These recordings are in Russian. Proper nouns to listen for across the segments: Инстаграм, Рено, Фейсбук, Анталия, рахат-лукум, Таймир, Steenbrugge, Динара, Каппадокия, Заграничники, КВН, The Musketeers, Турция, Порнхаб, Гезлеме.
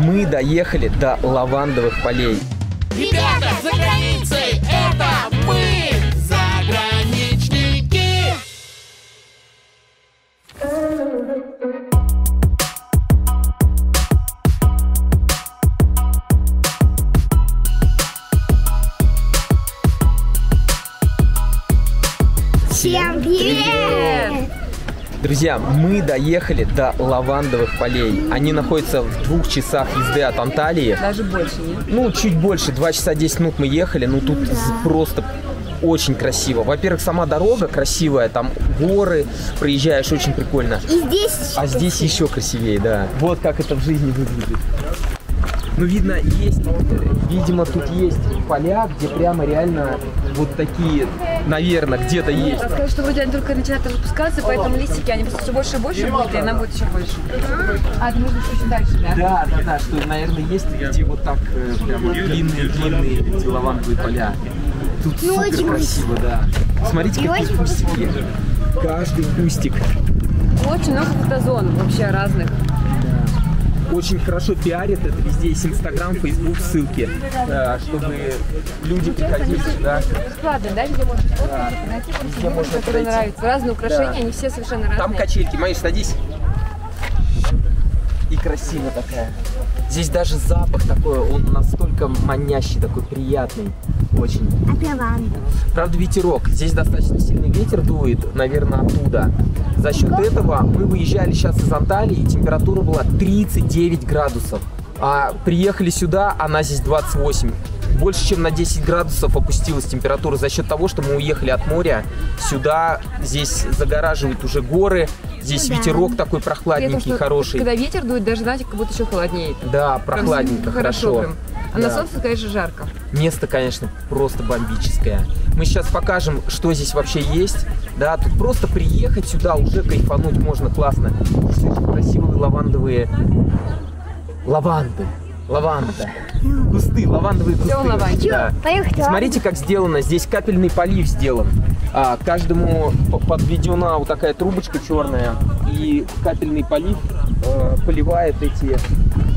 мы доехали до лавандовых полей. Ребята, за границей, это мы, заграничники! Всем привет! Друзья, мы доехали до лавандовых полей. Они находятся в 2 часах езды от Анталии. Даже больше, нет? Ну, чуть больше. 2 часа 10 минут мы ехали. Ну, тут просто очень красиво. Во-первых, сама дорога красивая. Там горы, проезжаешь, очень прикольно. И здесь еще здесь еще красивее, да. Вот как это в жизни выглядит. Ну, видно, есть, видимо, тут есть поля, где прямо реально вот такие, наверное, где-то есть. Расскажи, что вроде они только начинают распускаться, поэтому листики, они просто все больше и больше будут, и она будет еще больше. А, ты можешь еще дальше, да? Да, да, да, что, наверное, есть, где вот так прямо длинные-длинные лавандовые поля. Тут супер красиво, да. Смотрите, какие кустики. Каждый кустик. Очень много фотозон вообще разных. Очень хорошо пиарят это везде, есть Инстаграм, Фейсбук, ссылки, чтобы люди приходили сюда. Бесплатно, да, где можно найти фотографии, которые нравятся. Разные украшения, да. Они все совершенно разные. Там качельки, Маиш, садись. И красиво такая. Здесь даже запах такой, он настолько манящий, такой приятный, очень. От лаванды. Правда, ветерок. Здесь достаточно сильный ветер дует, наверное, оттуда. За счет этого мы выезжали сейчас из Анталии, температура была 39 градусов. А приехали сюда, она здесь 28. Больше, чем на 10 градусов опустилась температура за счет того, что мы уехали от моря. Сюда здесь загораживают уже горы. Здесь ветерок такой прохладненький, хороший. Когда ветер дует, даже, знаете, как будто еще холоднее. Да, прохладненько, хорошо. А на солнце, конечно, жарко. Место, конечно, просто бомбическое. Мы сейчас покажем, что здесь вообще есть. Да, тут просто приехать сюда, уже кайфануть можно классно. Здесь очень красивые лавандовые... Лаванда. Кусты, лавандовые кусты. Да. Смотрите, как сделано. Здесь капельный полив сделан. Каждому подведена вот такая трубочка черная. И капельный полив поливает эти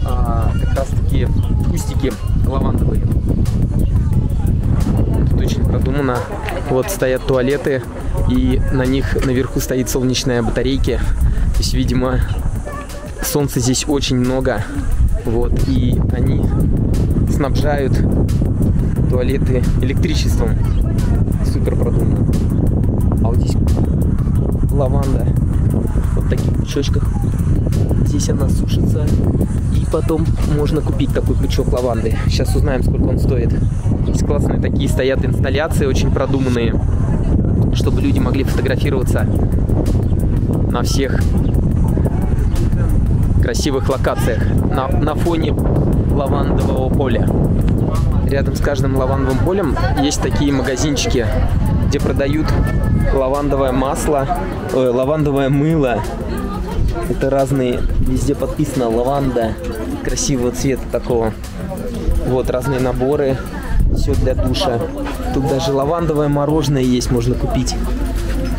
как раз таки кустики лавандовые. Тут очень продумано. Вот стоят туалеты. И на них наверху стоит солнечная батарейка. То есть, видимо, солнца здесь очень много. Вот, и они снабжают туалеты электричеством. Супер продумано. А вот здесь лаванда. Вот в таких пучочках. Здесь она сушится. И потом можно купить такой пучок лаванды. Сейчас узнаем, сколько он стоит. Здесь классные такие стоят инсталляции, очень продуманные, чтобы люди могли фотографироваться на всех красивых локациях на фоне лавандового поля. Рядом с каждым лавандовым полем есть такие магазинчики, где продают лавандовое масло, лавандовое мыло. Это разные, везде подписано лаванда, красивого цвета такого. Вот разные наборы, все для душа. Тут даже лавандовое мороженое есть, можно купить.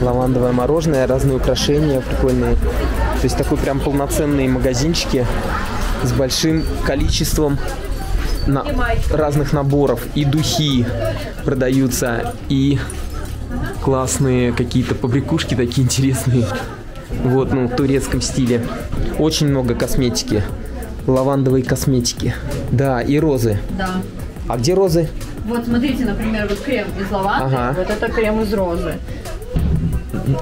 Лавандовое мороженое, разные украшения прикольные. То есть такой прям полноценные магазинчики с большим количеством разных наборов. И духи продаются, и классные какие-то побрякушки такие интересные. Вот, ну, в турецком стиле. Очень много косметики. Лавандовой косметики. Да, и розы. Да. А где розы? Вот, смотрите, например, вот крем из лаванды, ага. Вот это крем из розы.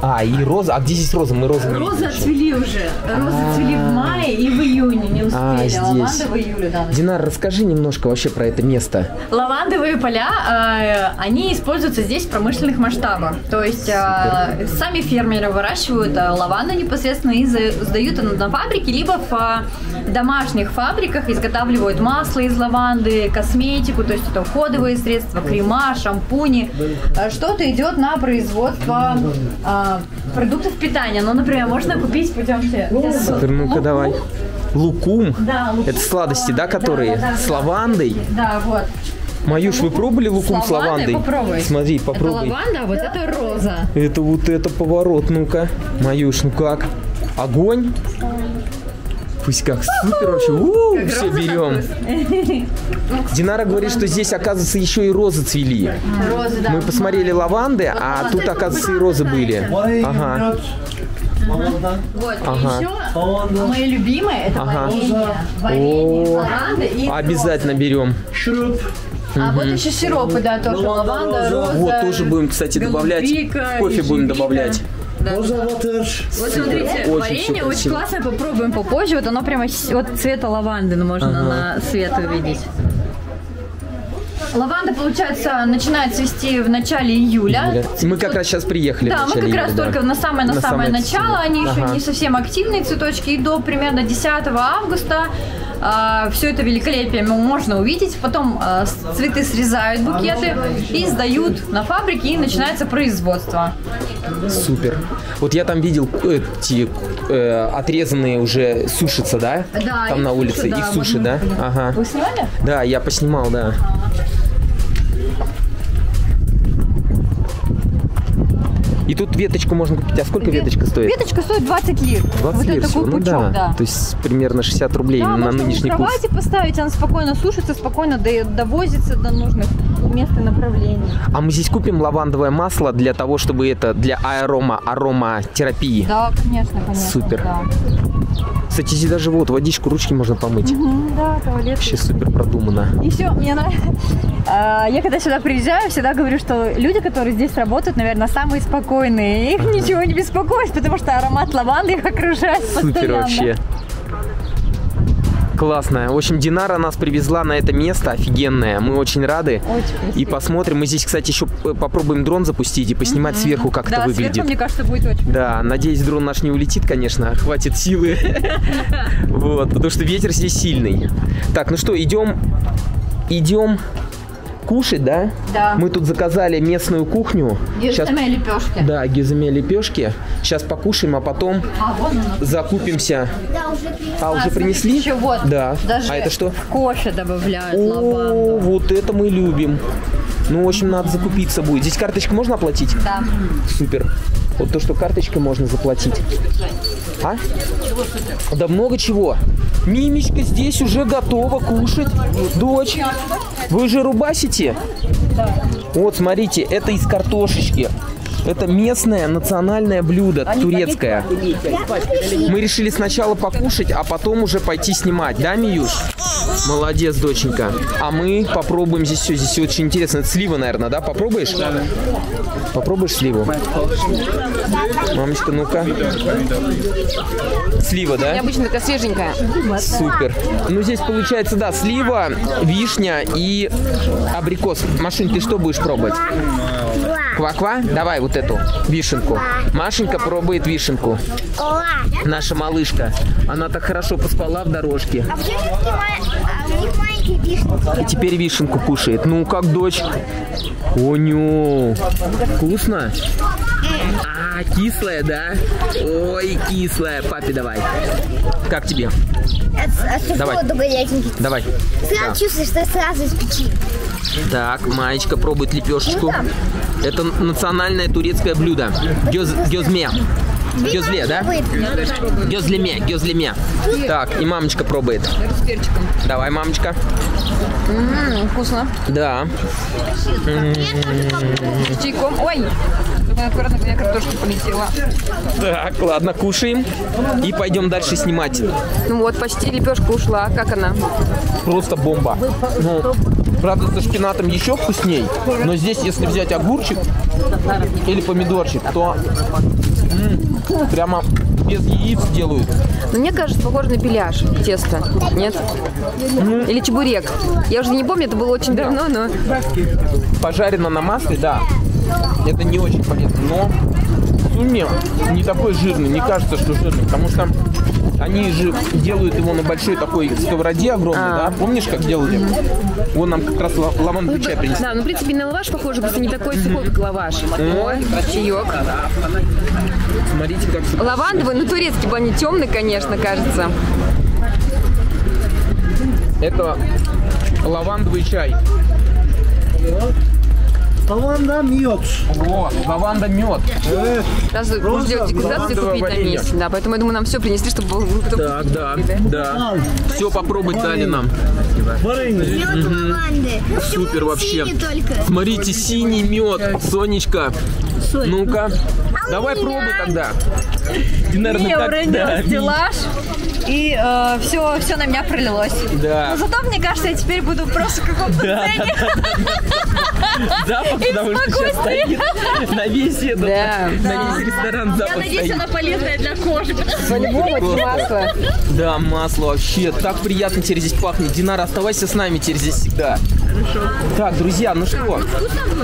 А, и роза. А где здесь роза? Мы розы не видели. Розы цвели уже. Розы цвели в мае и в июне. Не успели. А лаванда в июле, да. Динара, расскажи немножко вообще про это место. Лавандовые поля, они используются здесь в промышленных масштабах. То есть сами фермеры выращивают лаванду непосредственно и сдают ее на фабрики, либо в домашних фабриках изготавливают масло из лаванды, косметику, то есть это уходовые средства, крема, шампуни. Что-то идет на производство продуктов питания. Ну, например, можно купить путем ну-ка, давай. Лукум. Да, лукум. Это сладости, да, которые? Да, да, с лавандой. Да, вот. Маюш, вы пробовали лукум с лавандой? Попробуй. Смотри, попробуй. Это лаванда, а вот это роза. Это вот это поворот, ну-ка. Маюш, ну как? Огонь. в пуськах. Супер вообще. Все берем. Динара говорит, что здесь, оказывается, еще и розы цвели. Розы, да. Мы посмотрели лаванды, а тут, оказывается, и розы были. Ага. Вот, и еще мои любимые, это варенье из лаванды и обязательно берем. А вот еще сиропы, да, тоже лаванда, роза. Вот, тоже будем, кстати, добавлять. Кофе будем добавлять. Да. Вот смотрите, варенье очень классное, попробуем попозже. Вот оно прямо вот цвета лаванды, можно на свет увидеть. Лаванда, получается, начинает цвести в начале июля. Мы как раз сейчас приехали. Да, мы как раз только на самое начало. Они еще не совсем активные цветочки. И до примерно 10 августа все это великолепие можно увидеть. Потом цветы срезают, букеты, и сдают на фабрике, и начинается производство. Супер. Вот я там видел эти отрезанные уже сушатся, да? Да. Там на улице их суши, да? Ага. Вы снимали? Да, я поснимал, да. И тут веточку можно купить. А сколько веточка стоит? Веточка стоит 20 лир. 20 лир такой пучок, да. То есть примерно 60 рублей на нынешний курс. Можно в кровати поставить, она спокойно сушится, спокойно довозится до нужных мест и направлений. А мы здесь купим лавандовое масло для того, чтобы это для ароматерапии. Да, конечно, конечно. Супер. Да. Кстати, здесь даже вот водичку, ручки можно помыть. Да, туалет. Вообще супер продумано. Еще мне нравится. Я когда сюда приезжаю, всегда говорю, что люди, которые здесь работают, наверное, самые спокойные. Их ничего не беспокоит, потому что аромат лаванды их окружает постоянно. Супер вообще. Классно. В общем, Динара нас привезла на это место офигенное. Мы очень рады. Очень красиво. И посмотрим. Мы здесь, кстати, еще попробуем дрон запустить и поснимать сверху, как это выглядит. Сверху, мне кажется, будет очень красиво. Да, надеюсь, дрон наш не улетит, конечно. Хватит силы. Вот, потому что ветер здесь сильный. Так, ну что, идем. Идем кушать, да? Да. Мы тут заказали местную кухню. Гезлеме лепешки. Да, гезлеме лепешки. Сейчас покушаем, а потом закупимся. Да, уже принесли. А, уже принесли? Еще вот. Да. Даже а это что? В кофе добавляют лаванду. О, вот это мы любим. Ну, в общем, надо закупиться будет. Здесь карточку можно оплатить? Да. Супер. Вот то, что карточкой можно заплатить. А? Да много чего. Мимичка здесь уже готова кушать. Дочь, вы же рубасите? Вот, смотрите, это из картошечки. Это местное национальное блюдо, турецкое. Мы решили сначала покушать, а потом уже пойти снимать. Да, Миюш? Молодец, доченька. А мы попробуем здесь все. Здесь очень интересно. Это слива, наверное, да? Попробуешь? Попробуешь сливу? Мамочка, ну-ка. Слива, да? Я обычно такая свеженькая. Супер. Ну, здесь получается, да, слива, вишня и абрикос. Машунь, ты что будешь пробовать? Ква-ква? Давай вот эту вишенку. Машенька пробует вишенку. Наша малышка. Она так хорошо поспала в дорожке. И теперь вишенку кушает. Ну, как дочь? О, ню. Вкусно? А, кислая, да? Ой, кислая. Папе давай. Как тебе? Давай. Давай. Сразу чувствуешь, что сразу из печи. Так, Маечка пробует лепешечку. Это национальное турецкое блюдо. Гезлеме. Гезле, да? Гезлеме, гезлеме. Так, и мамочка пробует. С перчиком. Давай, мамочка. Вкусно. Да. С чайком. Ой, аккуратно, у меня картошка полетела. Так, ладно, кушаем. И пойдем дальше снимать. Ну вот, почти лепешка ушла. Как она? Просто бомба. Ну, правда, со шпинатом еще вкусней. Но здесь, если взять огурчик или помидорчик, то прямо без яиц делают. Но мне кажется, похоже на беляш тесто. Нет? Или чебурек. Я уже не помню, это было очень давно, но... Пожарено на масле, да. Это не очень полезно, но в сумме не такой жирный. Не кажется, что жирный, потому что... Они же делают его на большой такой сковороде огромной, да? Помнишь, как делали? Вон нам как раз лавандовый чай принесли. Да, ну, в принципе, на лаваш похоже, просто не такой сухой, как лаваш. Ой, чаек. Смотрите, как... Лавандовый, ну, турецкий, они темный, конечно, кажется. Это лавандовый чай. Лаванда, мед. О, лаванда, мед. Сразу можно делать дегустацию и купить на месте. Да, поэтому, я думаю, нам все принесли, чтобы было готово. Так, да, да. Все попробовать дали нам. Супер вообще. Смотрите, синий мед, Сонечка. Ну-ка, давай пробуй тогда. Мне уронил стеллаж. И все на меня пролилось. Да. Но зато, мне кажется, я теперь буду просто в каком-то цене. Запах, потому что сейчас стоит на весь этот ресторан запах. Я надеюсь, она полезная для кожи. Масло. Да, масло вообще. Так приятно теперь здесь пахнет. Динара, оставайся с нами теперь здесь всегда. Хорошо. Так, друзья, ну что?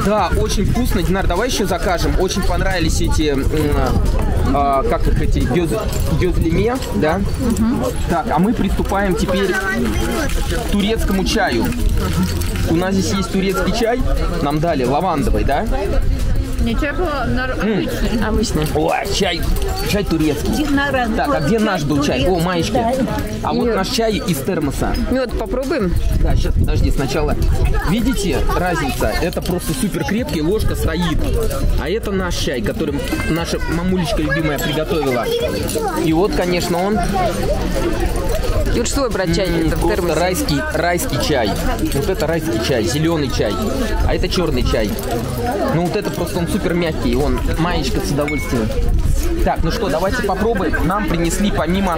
Да, очень вкусно. Динара, давай еще закажем. Очень понравились эти... как их эти, гезлеме, да? Угу. Так, а мы приступаем теперь к турецкому чаю. У нас здесь есть турецкий чай, нам дали лавандовый, да? Не, чай был обычный. О, чай турецкий. Динара, так, а где наш был чай? О, маечки. Да. А вот наш чай из термоса. Мед попробуем? Да, сейчас, подожди, сначала. Видите, разница? Это просто супер крепкий, ложка стоит. А это наш чай, который наша мамулечка любимая приготовила. И вот, конечно, он... Юр, что брать чай? Это райский чай. Вот это райский чай, зеленый чай. А это черный чай. Ну, вот это просто он супер мягкий, он маечка с удовольствием. Так, ну что, давайте попробуем. Нам принесли помимо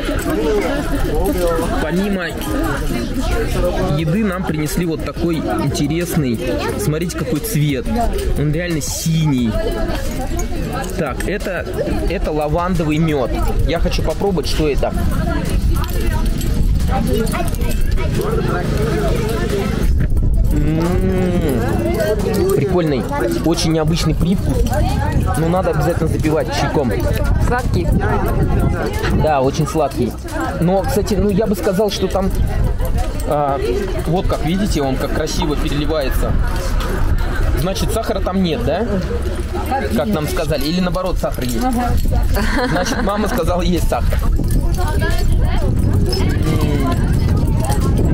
еды, нам принесли вот такой интересный. Смотрите, какой цвет. Он реально синий. Так, это лавандовый мед. Я хочу попробовать, что это. Прикольный, очень необычный привкус, но надо обязательно запивать чайком. Сладкий? Да, очень сладкий. Но, кстати, ну я бы сказал, что там, вот как видите, он как красиво переливается. Значит, сахара там нет, да? Как нам сказали, или наоборот сахар есть? Значит, мама сказала, есть сахар.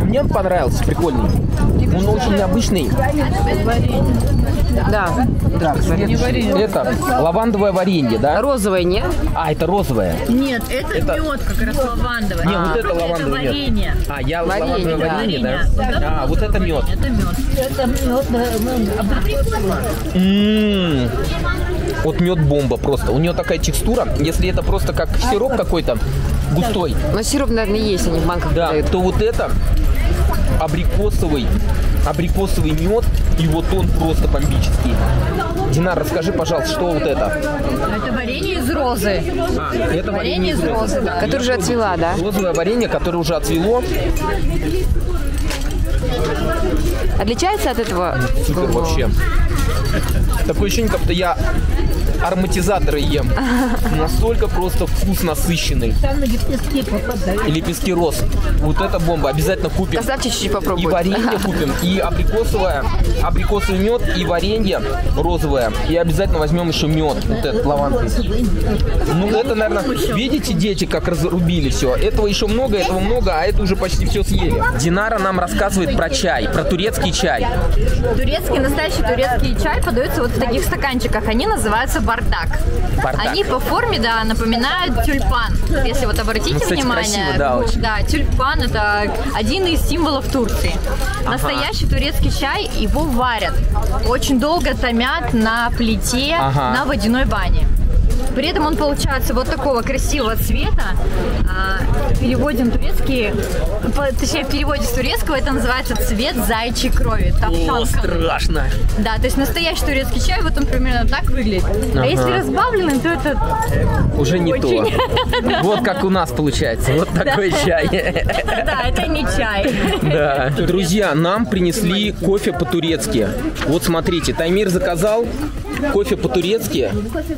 Мне он понравился, прикольный. Он очень необычный. Да. Так, это лавандовое варенье, да? Розовое, нет? А, это розовое. Нет, это мед, как раз лавандовое. Нет, вот это лавандовое варенье. А, я лавандовое варенье, да? А, вот это мед. Это мед. Вот мед бомба просто. У нее такая текстура. Если это просто как сироп какой-то густой. Но сироп, наверное, есть, они в банках. Да, то вот это... Абрикосовый мед, и вот он просто бомбический. Динара, расскажи, пожалуйста, что вот это? Это варенье из розы. А, это варенье из розы, да. Которое уже отцвела, да? Розовое варенье, которое уже отцвело. Отличается от этого? Супер вообще. Такое ощущение, как будто я ароматизаторы ем. Настолько просто вкус насыщенный. Там лепестки роз. Вот это бомба. Обязательно купим. Красавчик, чуть-чуть попробуем. И варенье купим, и абрикосовый мед, и варенье розовое. И обязательно возьмем еще мед. Вот этот лавандовый. Ну, это, наверное, видите, дети, как разрубили все. Этого много, а это уже почти все съели. Динара нам рассказывает про чай, про турецкий чай. Настоящий турецкий чай подается вот в таких стаканчиках. Они называются бардак. Они по форме, да, напоминают тюльпан. Если вот обратите внимание, красиво, да, тюльпан — это один из символов Турции. Ага. Настоящий турецкий чай, его варят, очень долго томят на плите, на водяной бане. При этом он получается вот такого красивого цвета. В переводе на турецкий, точнее, в переводе с турецкого это называется цвет зайчьей крови. О, страшно! Да, то есть настоящий турецкий чай, вот он примерно так выглядит. А если разбавленный, то это уже не то. Вот как у нас получается, вот такой чай. Да, это не чай. Да. Друзья, нам принесли кофе по-турецки. Вот смотрите, Таймир заказал кофе по-турецки.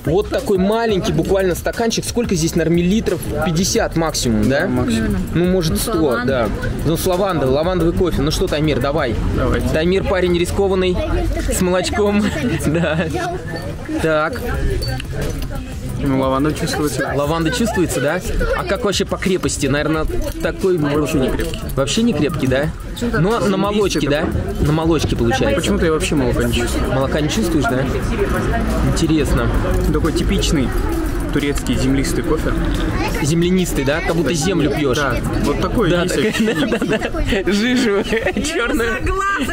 Вот такой маленький буквально стаканчик. Сколько здесь, наверное, миллилитров? 50 максимум, да? Ну, может, 100, да. Ну, с лавандой, лавандовый кофе. Ну что, Таймир, давай. Таймир парень рискованный, с молочком. Да. Так. Лаванда чувствуется. Лаванда чувствуется, да? А как вообще по крепости? Наверное, такой вообще не крепкий. Вообще не крепкий, да? Но на молочке, да? На молочке получается. Почему-то я вообще молока не чувствую. Молока не чувствуешь, да? Интересно. Такой типичный турецкий землистый кофе. Землянистый, да? Как будто землю пьешь. Да, вот такой. Да, да. Жижу.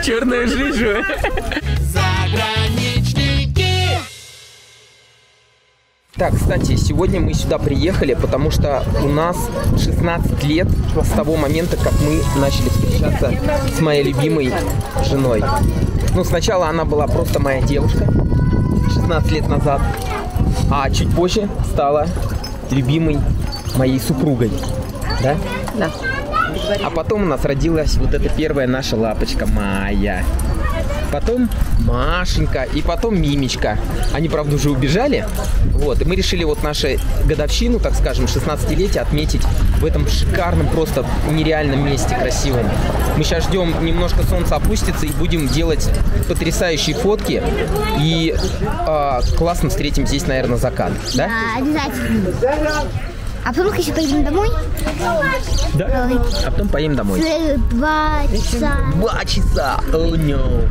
Черную жижу. Так, кстати, сегодня мы сюда приехали, потому что у нас 16 лет с того момента, как мы начали встречаться с моей любимой женой. Ну, сначала она была просто моя девушка 16 лет назад, а чуть позже стала любимой моей супругой, да? Да. А потом у нас родилась вот эта первая наша лапочка Майя. Потом Машенька и потом Мимечка. Они, правда, уже убежали. Вот. И мы решили вот нашу годовщину, так скажем, 16-летие отметить в этом шикарном, просто нереальном месте, красивом. Мы сейчас ждем, немножко солнце опустится, и будем делать потрясающие фотки. И классно встретим здесь, наверное, закат. Да, да, обязательно. А потом еще поедем домой? Да. А потом поедем домой. 2 часа. 2 часа. Oh, no.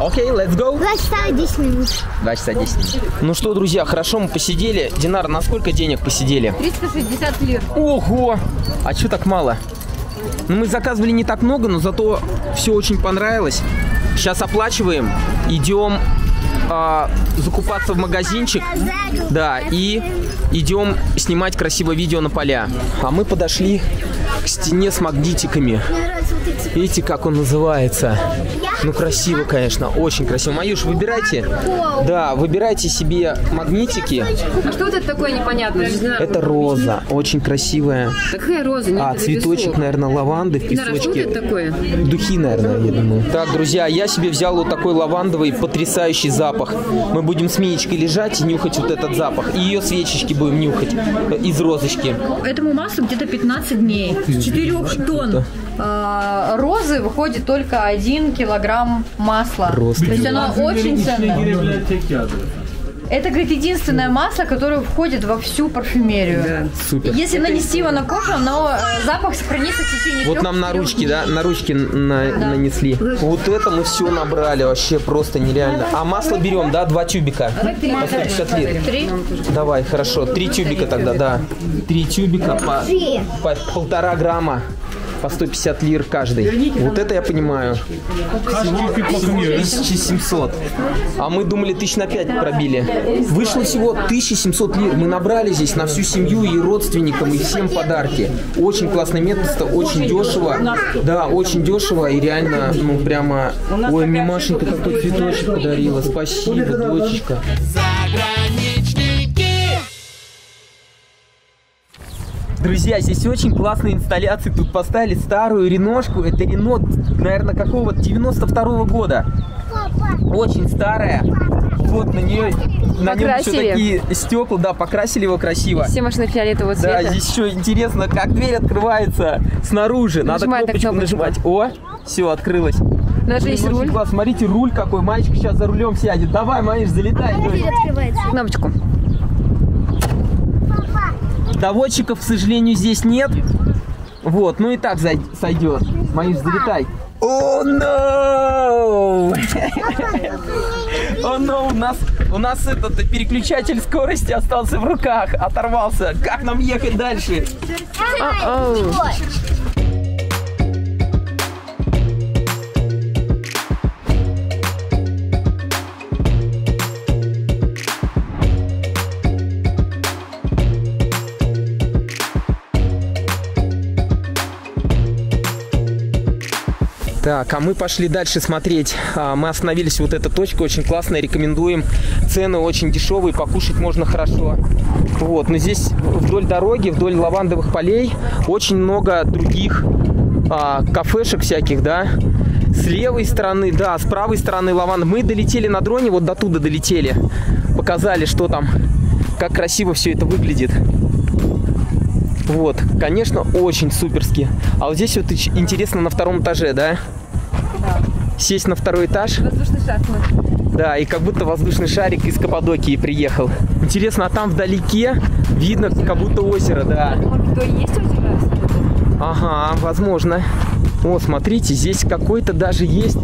Окей, let's go. 2 часа 10 минут. 2 часа 10 минут. Ну что, друзья, хорошо мы посидели. Динара, на сколько денег посидели? 360 лир. Ого! А что так мало? Ну, мы заказывали не так много, но зато все очень понравилось. Сейчас оплачиваем, идем закупаться в магазинчик, да, и идем снимать красивое видео на поля. А мы подошли к стене с магнитиками. Видите, как он называется? Ну, красиво, конечно, очень красиво. Маюш, выбирайте. Да, выбирайте себе магнитики. А что вот это такое непонятное? Это роза, очень красивая. Какая роза? А, цветочек, наверное, лаванды в песочке. Духи, наверное, я думаю. Так, друзья, я себе взял вот такой лавандовый потрясающий запах. Мы будем с Миечкой лежать и нюхать вот этот запах. И ее свечечки будем нюхать из розочки. Этому массу где-то 15 дней. Из 4 тонн розы выходит только 1 килограмм масла. Рост. То есть оно очень ценное. Это, говорит, единственное масло, которое входит во всю парфюмерию. Да. Супер. Если нанести его на кожу, но запах сохранится в течение вот нам на ручки, да? На ручки нанесли. Вот это мы все набрали, вообще просто нереально. А масло берем, да? 2 тюбика. 150 литров. 3? Давай, хорошо. 3 тюбика тогда, да. 3 тюбика по 1,5 грамма. По 150 лир каждый. Вот это я понимаю. 1700. А мы думали, 500 пробили. Вышло всего 1700 лир. Мы набрали здесь на всю семью и родственникам, и всем подарки. Очень классное место, очень дешево. Да, очень дешево и реально, ну прямо... Ой, мне Машенька такой цветочек подарила. Спасибо, дочечка. Друзья, здесь очень классные инсталляции. Тут поставили старую реношку. Это Рено, наверное, какого-то 92-го года. Очень старая. Вот на нее, на нем еще такие стекла, да, покрасили его красиво. Все машины фиолетового цвета. Да, здесь еще интересно, как дверь открывается снаружи. Надо кнопочку нажимать. О, все, открылось. Даже есть руль. Класс. Смотрите, руль какой. Мальчик сейчас за рулем сядет. Давай, малыш, залетай. Кнопочку. Доводчиков, к сожалению, здесь нет. Вот, ну и так сойдет. Маюш, залетай. О, ноу! О, ноу, у нас этот переключатель скорости остался в руках, оторвался. Как нам ехать дальше? Так, а мы пошли дальше смотреть. Мы остановились, вот эта точка очень классная, рекомендуем. Цены очень дешевые, покушать можно хорошо. Вот, но здесь вдоль дороги, вдоль лавандовых полей очень много других кафешек всяких, да. С левой стороны, да, с правой стороны лаванд. Мы долетели на дроне, вот до туда долетели. Показали, что там, как красиво все это выглядит. Вот, конечно, очень суперски. А вот здесь вот интересно на втором этаже, да? Да. Сесть на второй этаж. Воздушный шаттл. Да, и как будто воздушный шарик из Каппадокии приехал. Интересно, а там вдалеке видно как будто озеро, да. Может, то и есть озеро? Ага, возможно. О, смотрите, здесь какой-то даже есть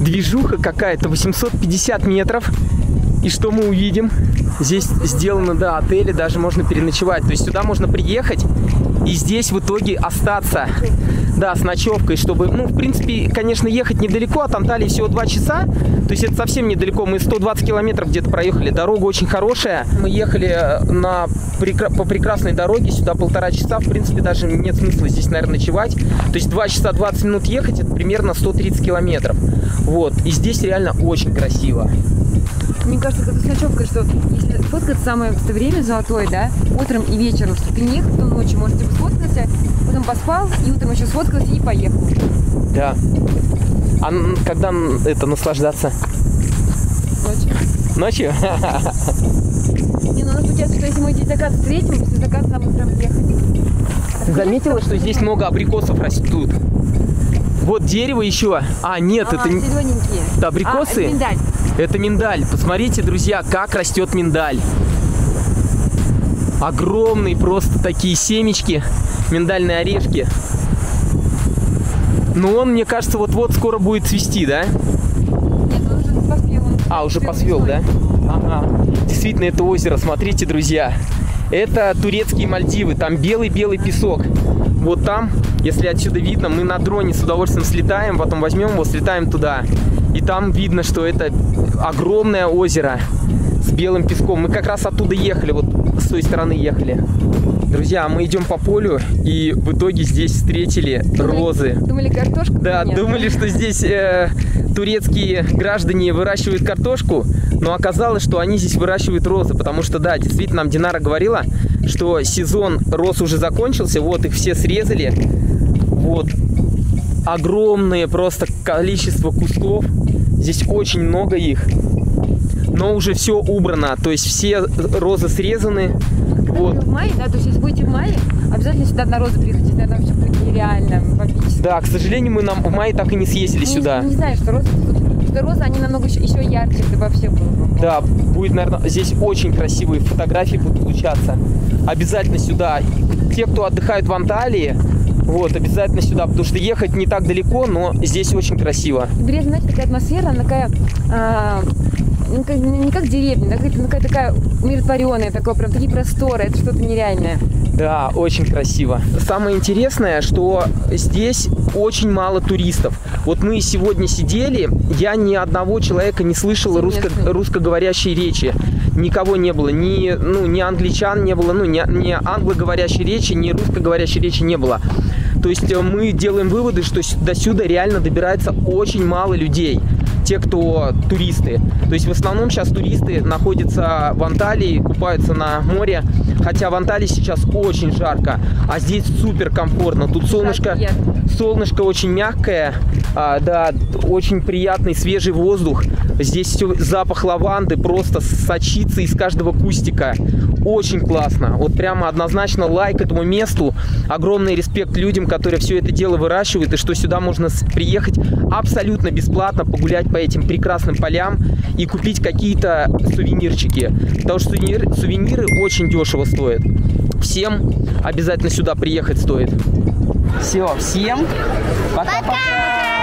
движуха какая-то, 850 метров. И что мы увидим? Здесь сделано, да, отели, даже можно переночевать. То есть сюда можно приехать и здесь в итоге остаться. Да, с ночевкой, чтобы, ну, в принципе, конечно, ехать недалеко, от Анталии всего 2 часа, то есть это совсем недалеко, мы 120 километров где-то проехали, дорога очень хорошая, мы ехали на, по прекрасной дороге, сюда 1,5 часа, в принципе, даже нет смысла здесь, наверное, ночевать, то есть 2 часа 20 минут ехать, это примерно 130 километров, вот, и здесь реально очень красиво. Мне кажется, это с ночевкой, что если сфоткаться самое время золотое, да, утром и вечером, что ты не ехал, то ночью можешь типа сфоткаться, потом поспал, и утром еще сфоткался и поехал. Да. А когда это наслаждаться? Ночью. Ночью? Не, ну у нас получается, что если мы здесь закат встретим, после заката нам утром ехать. Заметила, что здесь много абрикосов растут? Вот дерево еще. А, нет, это не... Это абрикосы? Это миндаль. Это миндаль. Посмотрите, друзья, как растет миндаль. Огромные просто такие семечки, миндальные орешки. Но он, мне кажется, вот-вот скоро будет цвести, да? Нет, он уже поспел. А, уже поспел, да? Ага. Действительно, это озеро, смотрите, друзья. Это турецкие Мальдивы, там белый-белый песок. Вот там, если отсюда видно, мы на дроне с удовольствием слетаем, потом возьмем его, слетаем туда. И там видно, что это огромное озеро с белым песком. Мы как раз оттуда ехали, вот с той стороны ехали. Друзья, мы идем по полю, и в итоге здесь встретили розы. Думали, картошку? Да, думали, что здесь турецкие граждане выращивают картошку, но оказалось, что они здесь выращивают розы, потому что, да, действительно, нам Динара говорила, что сезон роз уже закончился, вот их все срезали, вот, огромное просто количество кустов, здесь очень много их, но уже все убрано, то есть все розы срезаны. Вот. В мае, да, то есть если будете в мае, обязательно сюда на розы приходите, наверное, все будет нереально. Фактически. Да, к сожалению, мы в мае так и не съездили сюда. Не знаю, что розы, они намного еще ярче, это вообще было. Да, будет, наверное, здесь очень красивые фотографии будут получаться. Обязательно сюда. Те, кто отдыхает в Анталии, вот, обязательно сюда, потому что ехать не так далеко, но здесь очень красиво. Бред, знаете, такая атмосфера, она такая... Не как деревня, а такая умиротворенная, такое, прям такие просторы, это что-то нереальное. Да, очень красиво. Самое интересное, что здесь очень мало туристов. Вот мы сегодня сидели, я ни одного человека не слышала русскоговорящей речи. Никого не было, ни англичан не было, ни англоговорящей речи, ни русскоговорящей речи не было. То есть мы делаем выводы, что до сюда реально добирается очень мало людей. Те, кто туристы. То есть в основном сейчас туристы находятся в Анталии, купаются на море. Хотя в Анталии сейчас очень жарко, а здесь супер комфортно. Тут солнышко очень мягкое, да, очень приятный свежий воздух. Здесь все, запах лаванды просто сочится из каждого кустика. Очень классно. Вот прямо однозначно лайк этому месту. Огромный респект людям, которые все это дело выращивают. И что сюда можно приехать абсолютно бесплатно, погулять по этим прекрасным полям и купить какие-то сувенирчики. Потому что сувениры очень дешево стоят. Всем обязательно сюда приехать стоит. Все, всем пока-пока!